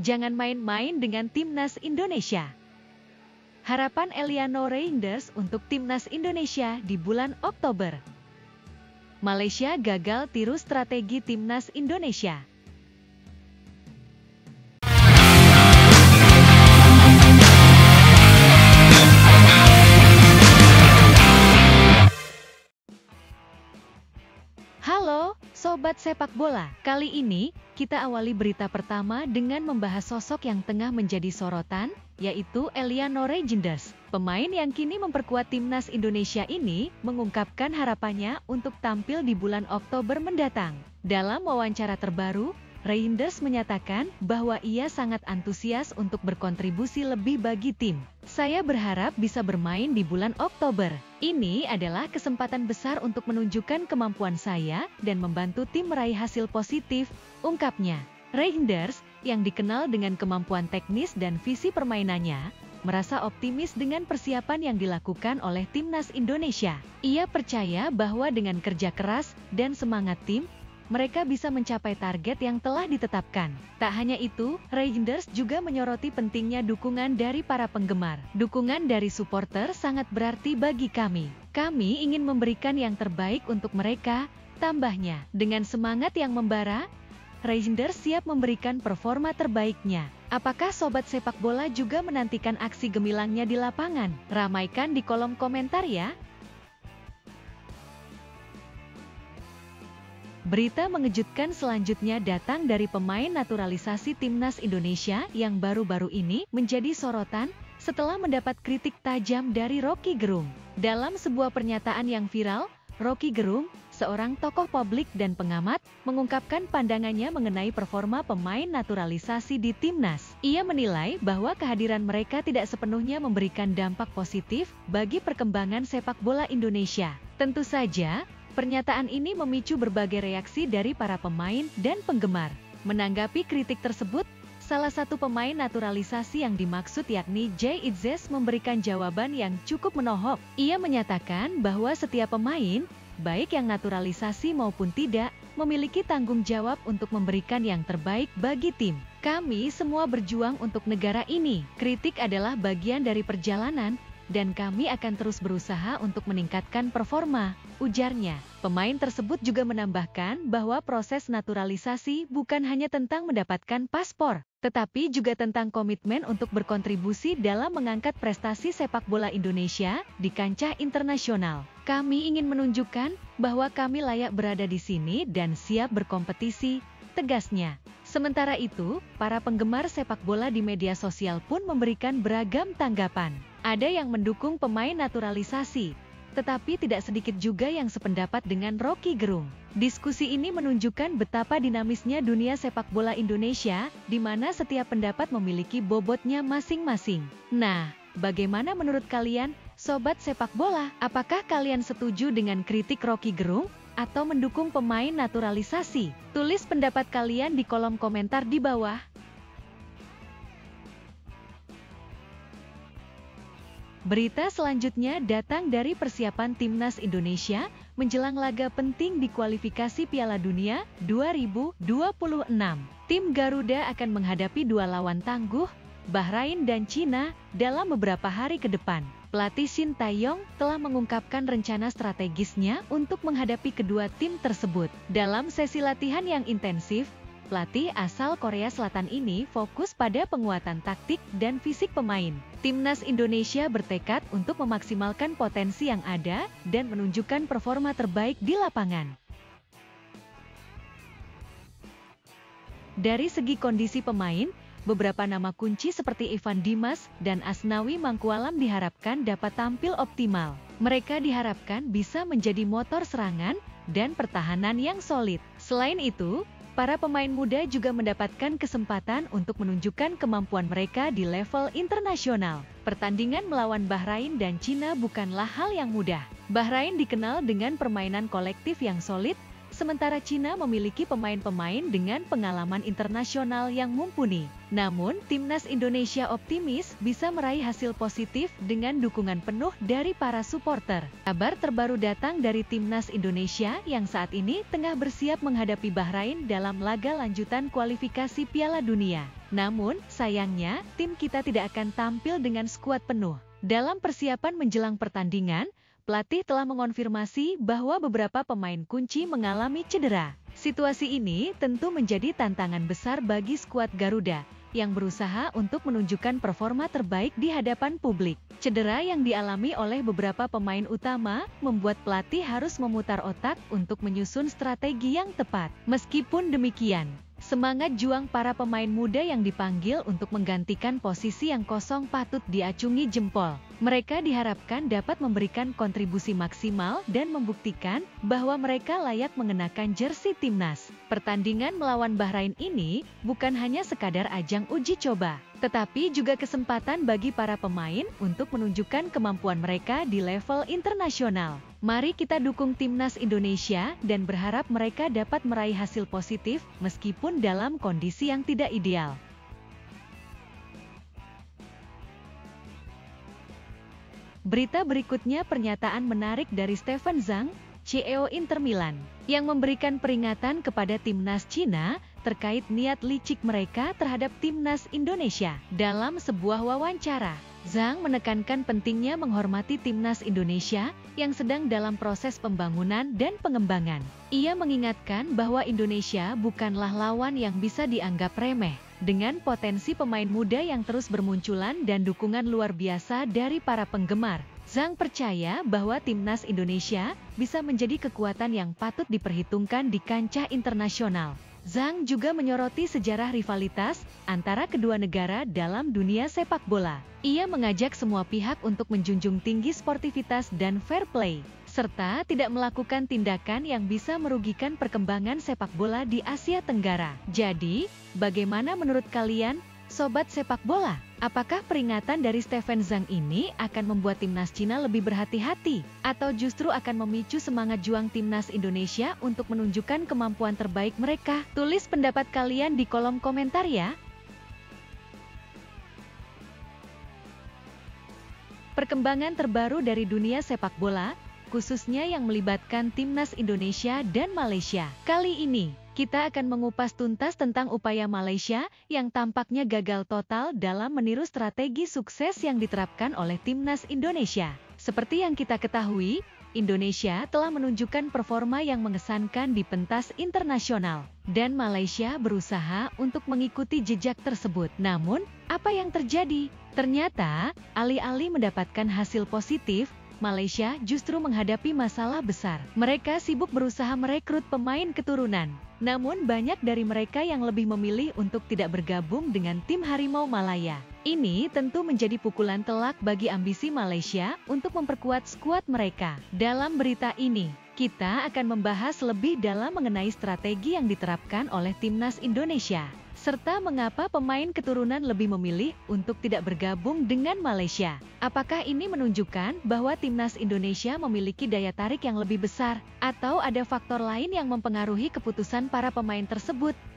jangan main-main dengan timnas Indonesia. Harapan Eliano Reijnders untuk timnas Indonesia di bulan Oktober. Malaysia gagal tiru strategi timnas Indonesia. Halo, Sobat Sepak Bola. Kali ini, kita awali berita pertama dengan membahas sosok yang tengah menjadi sorotan, yaitu Eliano Reijnders. Pemain yang kini memperkuat timnas Indonesia ini mengungkapkan harapannya untuk tampil di bulan Oktober mendatang. Dalam wawancara terbaru, Reijnders menyatakan bahwa ia sangat antusias untuk berkontribusi lebih bagi tim. Saya berharap bisa bermain di bulan Oktober. Ini adalah kesempatan besar untuk menunjukkan kemampuan saya dan membantu tim meraih hasil positif, ungkapnya. Reijnders, yang dikenal dengan kemampuan teknis dan visi permainannya, merasa optimis dengan persiapan yang dilakukan oleh timnas Indonesia. Ia percaya bahwa dengan kerja keras dan semangat tim, mereka bisa mencapai target yang telah ditetapkan. Tak hanya itu, Reijnders juga menyoroti pentingnya dukungan dari para penggemar. Dukungan dari supporter sangat berarti bagi kami. Kami ingin memberikan yang terbaik untuk mereka, tambahnya. Dengan semangat yang membara, Reijnders siap memberikan performa terbaiknya. Apakah Sobat Sepak Bola juga menantikan aksi gemilangnya di lapangan? Ramaikan di kolom komentar ya. Berita mengejutkan selanjutnya datang dari pemain naturalisasi timnas Indonesia yang baru-baru ini menjadi sorotan setelah mendapat kritik tajam dari Rocky Gerung. Dalam sebuah pernyataan yang viral, Rocky Gerung, seorang tokoh publik dan pengamat, mengungkapkan pandangannya mengenai performa pemain naturalisasi di timnas. Ia menilai bahwa kehadiran mereka tidak sepenuhnya memberikan dampak positif bagi perkembangan sepak bola Indonesia. Tentu saja, pernyataan ini memicu berbagai reaksi dari para pemain dan penggemar. Menanggapi kritik tersebut, salah satu pemain naturalisasi yang dimaksud yakni Jay Idzes memberikan jawaban yang cukup menohok. Ia menyatakan bahwa setiap pemain, baik yang naturalisasi maupun tidak, memiliki tanggung jawab untuk memberikan yang terbaik bagi tim. Kami semua berjuang untuk negara ini. Kritik adalah bagian dari perjalanan, dan kami akan terus berusaha untuk meningkatkan performa, ujarnya. Pemain tersebut juga menambahkan bahwa proses naturalisasi bukan hanya tentang mendapatkan paspor, tetapi juga tentang komitmen untuk berkontribusi dalam mengangkat prestasi sepak bola Indonesia di kancah internasional. Kami ingin menunjukkan bahwa kami layak berada di sini dan siap berkompetisi, tegasnya. Sementara itu, para penggemar sepak bola di media sosial pun memberikan beragam tanggapan. Ada yang mendukung pemain naturalisasi, tetapi tidak sedikit juga yang sependapat dengan Rocky Gerung. Diskusi ini menunjukkan betapa dinamisnya dunia sepak bola Indonesia, di mana setiap pendapat memiliki bobotnya masing-masing. Nah, bagaimana menurut kalian, Sobat Sepak Bola? Apakah kalian setuju dengan kritik Rocky Gerung, atau mendukung pemain naturalisasi? Tulis pendapat kalian di kolom komentar di bawah. Berita selanjutnya datang dari persiapan timnas Indonesia menjelang laga penting di kualifikasi Piala Dunia 2026. Tim Garuda akan menghadapi dua lawan tangguh, Bahrain dan China, dalam beberapa hari ke depan. Pelatih Shin Tae Yong telah mengungkapkan rencana strategisnya untuk menghadapi kedua tim tersebut. Dalam sesi latihan yang intensif, pelatih asal Korea Selatan ini fokus pada penguatan taktik dan fisik pemain. Timnas Indonesia bertekad untuk memaksimalkan potensi yang ada dan menunjukkan performa terbaik di lapangan. Dari segi kondisi pemain, beberapa nama kunci seperti Evan Dimas dan Asnawi Mangkualam diharapkan dapat tampil optimal. Mereka diharapkan bisa menjadi motor serangan dan pertahanan yang solid. Selain itu, para pemain muda juga mendapatkan kesempatan untuk menunjukkan kemampuan mereka di level internasional. Pertandingan melawan Bahrain dan China bukanlah hal yang mudah. Bahrain dikenal dengan permainan kolektif yang solid, sementara China memiliki pemain-pemain dengan pengalaman internasional yang mumpuni. Namun, timnas Indonesia optimis bisa meraih hasil positif dengan dukungan penuh dari para supporter. Kabar terbaru datang dari timnas Indonesia yang saat ini tengah bersiap menghadapi Bahrain dalam laga lanjutan kualifikasi Piala Dunia. Namun, sayangnya, tim kita tidak akan tampil dengan skuad penuh. Dalam persiapan menjelang pertandingan, pelatih telah mengonfirmasi bahwa beberapa pemain kunci mengalami cedera. Situasi ini tentu menjadi tantangan besar bagi skuad Garuda, yang berusaha untuk menunjukkan performa terbaik di hadapan publik. Cedera yang dialami oleh beberapa pemain utama membuat pelatih harus memutar otak untuk menyusun strategi yang tepat. Meskipun demikian, semangat juang para pemain muda yang dipanggil untuk menggantikan posisi yang kosong patut diacungi jempol. Mereka diharapkan dapat memberikan kontribusi maksimal dan membuktikan bahwa mereka layak mengenakan jersey timnas. Pertandingan melawan Bahrain ini bukan hanya sekadar ajang uji coba, tetapi juga kesempatan bagi para pemain untuk menunjukkan kemampuan mereka di level internasional. Mari kita dukung timnas Indonesia dan berharap mereka dapat meraih hasil positif meskipun dalam kondisi yang tidak ideal. Berita berikutnya pernyataan menarik dari Steven Zhang, CEO Inter Milan, yang memberikan peringatan kepada timnas China terkait niat licik mereka terhadap timnas Indonesia. Dalam sebuah wawancara, Zhang menekankan pentingnya menghormati timnas Indonesia yang sedang dalam proses pembangunan dan pengembangan. Ia mengingatkan bahwa Indonesia bukanlah lawan yang bisa dianggap remeh, dengan potensi pemain muda yang terus bermunculan dan dukungan luar biasa dari para penggemar. Zhang percaya bahwa timnas Indonesia bisa menjadi kekuatan yang patut diperhitungkan di kancah internasional. Zhang juga menyoroti sejarah rivalitas antara kedua negara dalam dunia sepak bola. Ia mengajak semua pihak untuk menjunjung tinggi sportivitas dan fair play, serta tidak melakukan tindakan yang bisa merugikan perkembangan sepak bola di Asia Tenggara. Jadi, bagaimana menurut kalian, sobat sepak bola? Apakah peringatan dari Steven Zhang ini akan membuat timnas China lebih berhati-hati? Atau justru akan memicu semangat juang timnas Indonesia untuk menunjukkan kemampuan terbaik mereka? Tulis pendapat kalian di kolom komentar ya. Perkembangan terbaru dari dunia sepak bola, khususnya yang melibatkan timnas Indonesia dan Malaysia. Kali ini, kita akan mengupas tuntas tentang upaya Malaysia yang tampaknya gagal total dalam meniru strategi sukses yang diterapkan oleh timnas Indonesia. Seperti yang kita ketahui, Indonesia telah menunjukkan performa yang mengesankan di pentas internasional, dan Malaysia berusaha untuk mengikuti jejak tersebut. Namun, apa yang terjadi? Ternyata, alih-alih mendapatkan hasil positif, Malaysia justru menghadapi masalah besar. Mereka sibuk berusaha merekrut pemain keturunan. Namun banyak dari mereka yang lebih memilih untuk tidak bergabung dengan tim Harimau Malaya. Ini tentu menjadi pukulan telak bagi ambisi Malaysia untuk memperkuat skuad mereka. Dalam berita ini, kita akan membahas lebih dalam mengenai strategi yang diterapkan oleh timnas Indonesia, serta mengapa pemain keturunan lebih memilih untuk tidak bergabung dengan Malaysia. Apakah ini menunjukkan bahwa timnas Indonesia memiliki daya tarik yang lebih besar, atau ada faktor lain yang mempengaruhi keputusan para pemain tersebut?